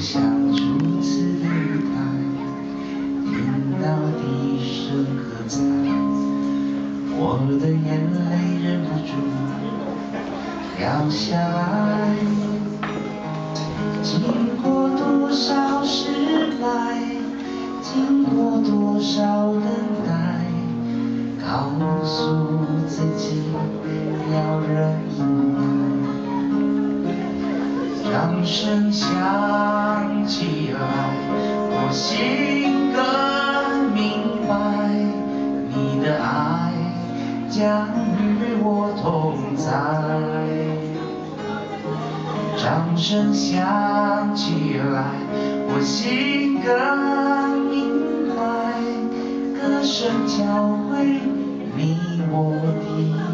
像竹子一般，天到地生歌赞。我的眼泪忍不住掉下来，经过多少时来，经过多少等待，告诉自己要忍耐。 掌声响起来，我心更明白，你的爱将与我同在。掌声响起来，我心更明白，歌声教会你我的爱。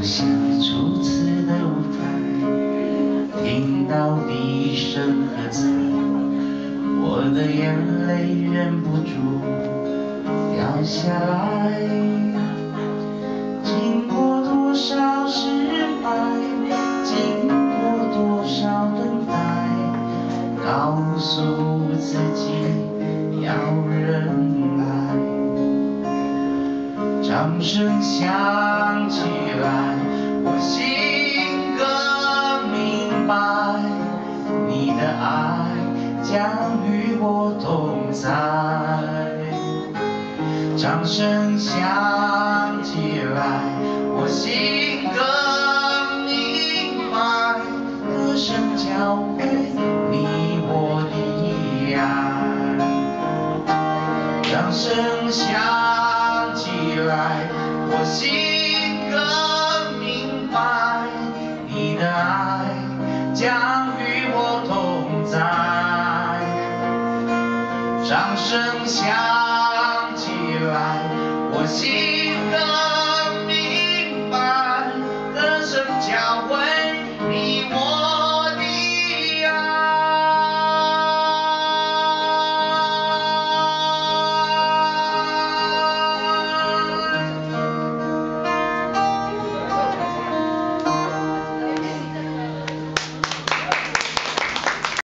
像初次的舞台，听到笛声和赞，我的眼泪忍不住掉下来。经过多少失败，经过多少等待，告诉自己要忍耐。掌声响起来。 我心更明白，你的爱将与我同在。掌声响起来，我心更明白，歌声教会你我的爱。掌声响起来，我心。 将与我同在，掌声响起来，我心。